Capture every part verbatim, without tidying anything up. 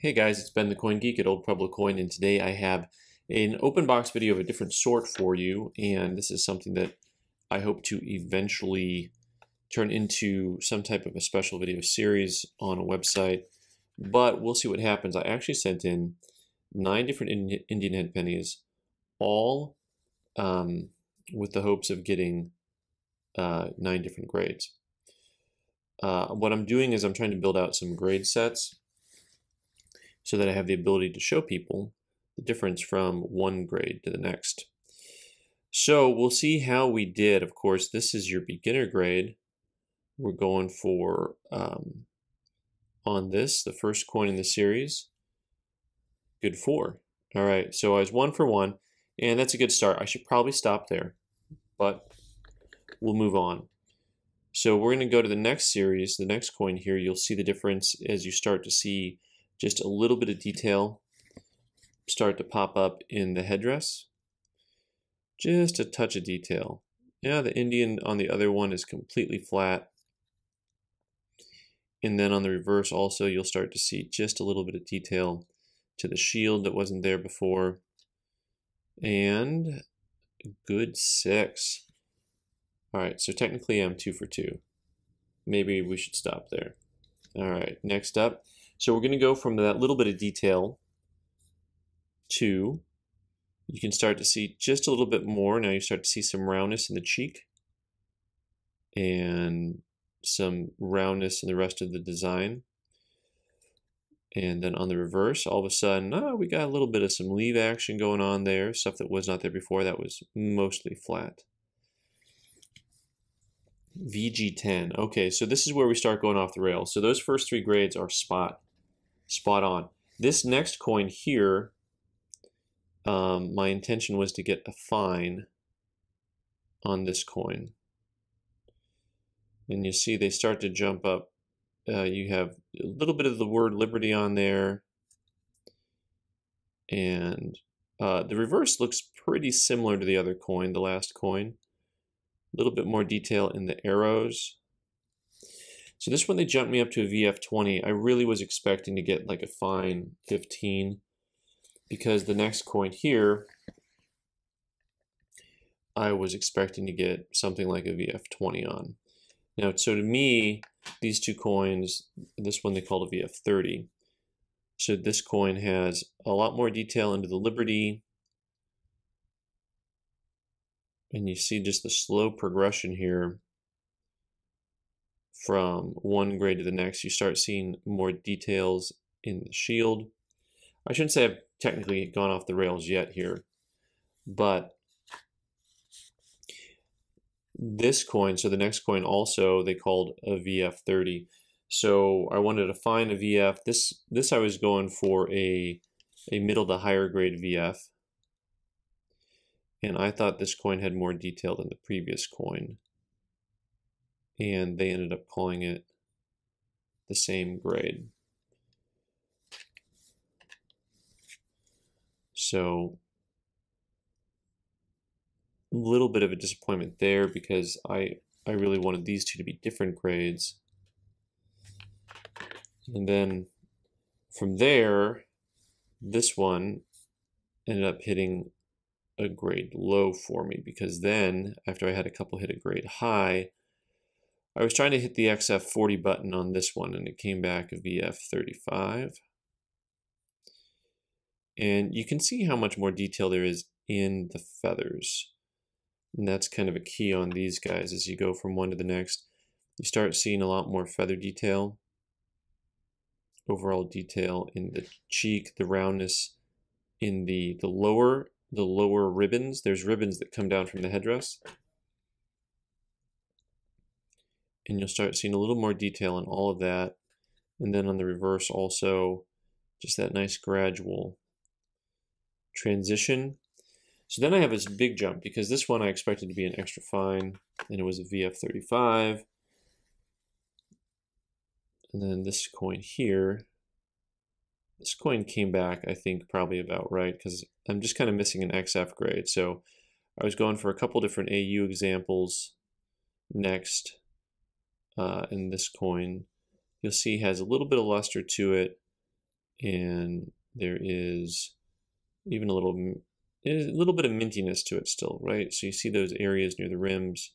Hey guys, it's Ben the Coin Geek at Old Pueblo Coin, and today I have an open box video of a different sort for you, and this is something that I hope to eventually turn into some type of a special video series on a website, but we'll see what happens. I actually sent in nine different Indian head pennies, all um, with the hopes of getting uh, nine different grades. Uh, what I'm doing is I'm trying to build out some grade sets, so that I have the ability to show people the difference from one grade to the next. So we'll see how we did. Of course, this is your beginner grade. We're going for, um, on this, the first coin in the series, good four. All right, so I was one for one, and that's a good start. I should probably stop there, but we'll move on. So we're gonna go to the next series, the next coin here. You'll see the difference as you start to see just a little bit of detail start to pop up in the headdress. Just a touch of detail. Now the Indian on the other one is completely flat. And then on the reverse also, you'll start to see just a little bit of detail to the shield that wasn't there before. And good six. All right, so technically I'm two for two. Maybe we should stop there. All right, next up. So we're going to go from that little bit of detail to, you can start to see just a little bit more. Now you start to see some roundness in the cheek and some roundness in the rest of the design. And then on the reverse, all of a sudden, oh, we got a little bit of some leaf action going on there, stuff that was not there before. That was mostly flat. V G ten. Okay, so this is where we start going off the rails. So those first three grades are spot. Spot on. This next coin here, um, my intention was to get a fine on this coin. And you see they start to jump up. Uh, you have a little bit of the word liberty on there. And uh, the reverse looks pretty similar to the other coin, the last coin. A little bit more detail in the arrows. So this one, they jumped me up to a V F twenty. I really was expecting to get like a fine fifteen, because the next coin here, I was expecting to get something like a V F twenty on. Now, so to me, these two coins, this one they called a V F thirty. So this coin has a lot more detail into the Liberty. And you see just the slow progression here from one grade to the next. You start seeing more details in the shield. I shouldn't say I've technically gone off the rails yet here, but this coin, so the next coin also, they called a V F thirty. So I wanted to find a V F. This, this I was going for a, a middle to higher grade V F. And I thought this coin had more detail than the previous coin. And they ended up calling it the same grade. So, a little bit of a disappointment there, because I, I really wanted these two to be different grades. And then from there, this one ended up hitting a grade low for me, because then after I had a couple hit a grade high, I was trying to hit the X F forty button on this one, and it came back a V F thirty-five. And you can see how much more detail there is in the feathers, and that's kind of a key on these guys. As you go from one to the next, you start seeing a lot more feather detail, overall detail in the cheek, the roundness in the the lower the lower ribbons. There's ribbons that come down from the headdress. And you'll start seeing a little more detail in all of that. And then on the reverse also, just that nice gradual transition. So then I have this big jump, because this one I expected to be an extra fine, and it was a V F thirty-five. And then this coin here, this coin came back, I think, probably about right, because I'm just kind of missing an X F grade. So I was going for a couple different A U examples next. Uh, and this coin, you'll see, has a little bit of luster to it. and there is even a little, a little bit of mintiness to it still, right? So you see those areas near the rims.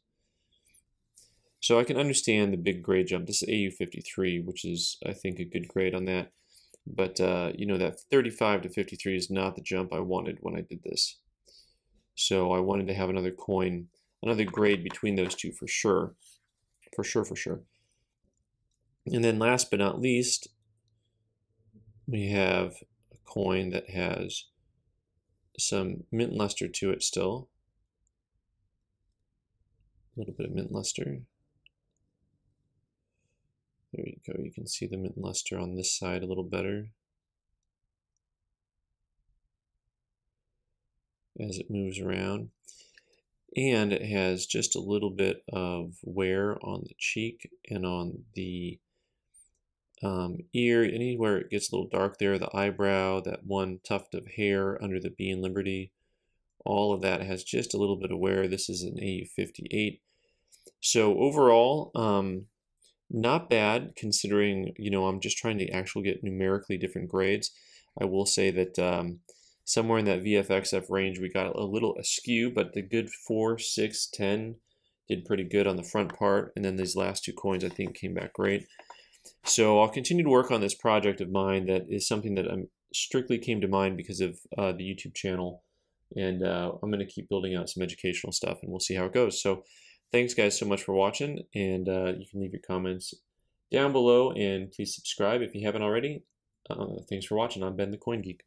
So I can understand the big grade jump. This is A U fifty-three, which is, I think, a good grade on that. But, uh, you know, that thirty-five to fifty-three is not the jump I wanted when I did this. So I wanted to have another coin, another grade between those two for sure. For sure, for sure. And then last but not least, we have a coin that has some mint luster to it still. A little bit of mint luster. There you go, you can see the mint luster on this side a little better as it moves around. And it has just a little bit of wear on the cheek and on the um, ear, anywhere it gets a little dark there, the eyebrow, that one tuft of hair under the Bean Liberty, all of that has just a little bit of wear. This is an A U fifty-eight. So overall, um, not bad considering, you know, I'm just trying to actually get numerically different grades. I will say that um, somewhere in that V F X F range, we got a little askew, but the good four, six, ten did pretty good on the front part. And then these last two coins, I think, came back great. So I'll continue to work on this project of mine. That is something that I'm, strictly came to mind because of uh, the YouTube channel. And uh, I'm going to keep building out some educational stuff, and we'll see how it goes. So thanks, guys, so much for watching. And uh, you can leave your comments down below, and please subscribe if you haven't already. Uh, thanks for watching. I'm Ben the Coin Geek.